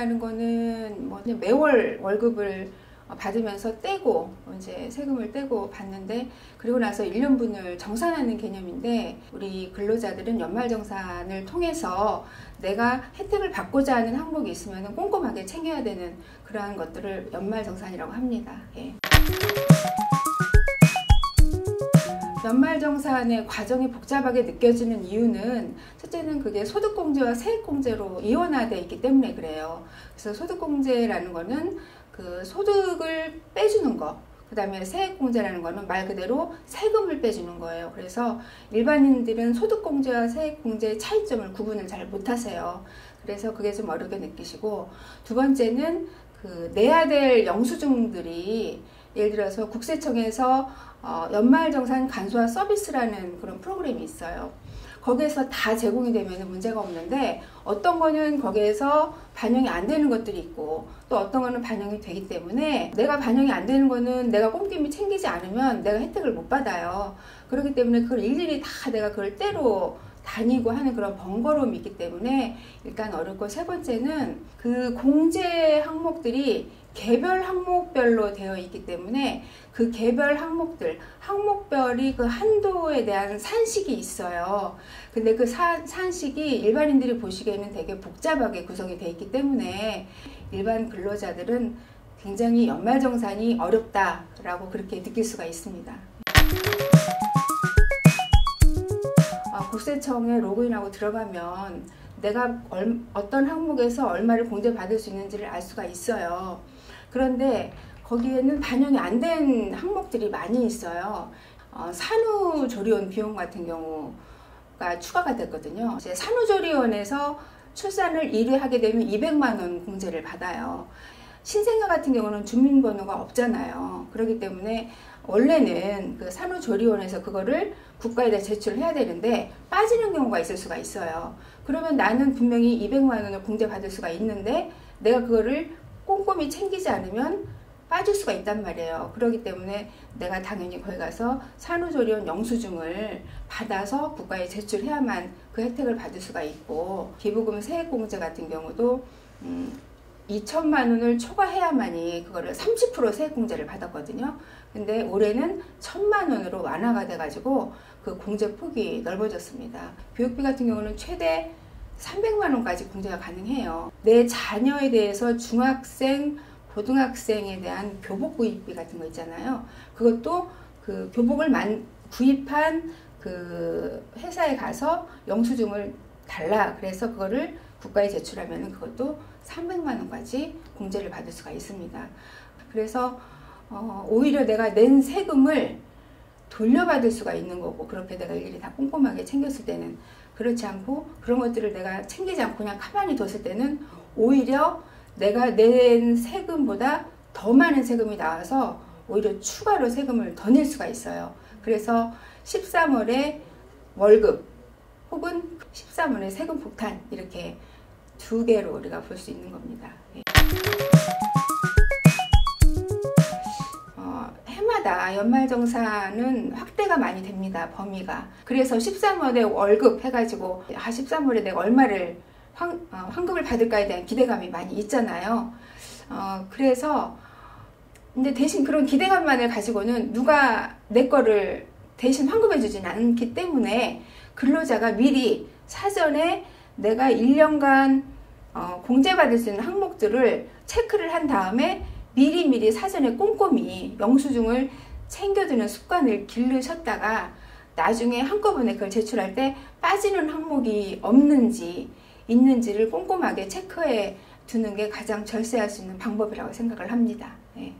세금이라는 거는 뭐 매월 월급을 받으면서 떼고 이제 세금을 떼고 받는데, 그리고 나서 1년분을 정산하는 개념인데, 우리 근로자들은 연말정산을 통해서 내가 혜택을 받고자 하는 항목이 있으면 꼼꼼하게 챙겨야 되는 그러한 것들을 연말정산이라고 합니다. 예. 연말정산의 과정이 복잡하게 느껴지는 이유는, 첫째는 그게 소득공제와 세액공제로 이원화되어 있기 때문에 그래요. 그래서 소득공제라는 거는 그 소득을 빼주는 거, 그 다음에 세액공제라는 거는 말 그대로 세금을 빼주는 거예요. 그래서 일반인들은 소득공제와 세액공제의 차이점을 구분을 잘 못하세요. 그래서 그게 좀 어렵게 느끼시고, 두 번째는 그 내야 될 영수증들이, 예를 들어서 국세청에서 연말정산 간소화 서비스라는 그런 프로그램이 있어요. 거기에서 다 제공이 되면 문제가 없는데, 어떤 거는 거기에서 반영이 안 되는 것들이 있고, 또 어떤 거는 반영이 되기 때문에, 내가 반영이 안 되는 거는 내가 꼼꼼히 챙기지 않으면 내가 혜택을 못 받아요. 그렇기 때문에 그걸 일일이 다 내가 그걸 떼로 다니고 하는 그런 번거로움이 있기 때문에 일단 어렵고, 세 번째는 그 공제 항목들이 개별 항목별로 되어 있기 때문에 그 개별 항목별이 그 한도에 대한 산식이 있어요. 근데 그 산식이 일반인들이 보시기에는 되게 복잡하게 구성이 되어 있기 때문에 일반 근로자들은 굉장히 연말정산이 어렵다라고 그렇게 느낄 수가 있습니다. 국세청에 로그인하고 들어가면 내가 어떤 항목에서 얼마를 공제받을 수 있는지를 알 수가 있어요. 그런데 거기에는 반영이 안 된 항목들이 많이 있어요. 산후조리원 비용 같은 경우가 추가가 됐거든요. 이제 산후조리원에서 출산을 1회 하게 되면 200만 원 공제를 받아요. 신생아 같은 경우는 주민번호가 없잖아요. 그렇기 때문에 원래는 그 산후조리원에서 그거를 국가에다 제출을 해야 되는데 빠지는 경우가 있을 수가 있어요. 그러면 나는 분명히 200만 원을 공제받을 수가 있는데 내가 그거를 꼼꼼히 챙기지 않으면 빠질 수가 있단 말이에요. 그렇기 때문에 내가 당연히 거기 가서 산후조리원 영수증을 받아서 국가에 제출해야만 그 혜택을 받을 수가 있고, 기부금 세액공제 같은 경우도 2,000만 원을 초과해야만이 그거를 30% 세액공제를 받았거든요. 근데 올해는 1,000만 원으로 완화가 돼가지고 그 공제 폭이 넓어졌습니다. 교육비 같은 경우는 최대 300만 원까지 공제가 가능해요. 내 자녀에 대해서 중학생, 고등학생에 대한 교복 구입비 같은 거 있잖아요. 그것도 그 교복을 구입한 그 회사에 가서 영수증을 달라. 그래서 그거를 국가에 제출하면 그것도 300만 원까지 공제를 받을 수가 있습니다. 그래서 오히려 내가 낸 세금을 돌려받을 수가 있는 거고, 그렇게 내가 일일이 다 꼼꼼하게 챙겼을 때는, 그렇지 않고 그런 것들을 내가 챙기지 않고 그냥 가만히 뒀을 때는 오히려 내가 낸 세금보다 더 많은 세금이 나와서 오히려 추가로 세금을 더 낼 수가 있어요. 그래서 13월에 월급 혹은 13월에 세금 폭탄, 이렇게 두 개로 우리가 볼 수 있는 겁니다. 해마다 연말정산은 확대가 많이 됩니다, 범위가. 그래서 13월에 월급 해가지고 13월에 내가 얼마를 환급을 받을까에 대한 기대감이 많이 있잖아요. 그래서 근데 대신 그런 기대감만을 가지고는 누가 내 거를 대신 환급해 주진 않기 때문에 근로자가 미리 사전에 내가 1년간 공제받을 수 있는 항목들을 체크를 한 다음에 미리미리 사전에 꼼꼼히 영수증을 챙겨두는 습관을 기르셨다가 나중에 한꺼번에 그걸 제출할 때 빠지는 항목이 없는지 있는지를 꼼꼼하게 체크해 두는 게 가장 절세할 수 있는 방법이라고 생각을 합니다. 네.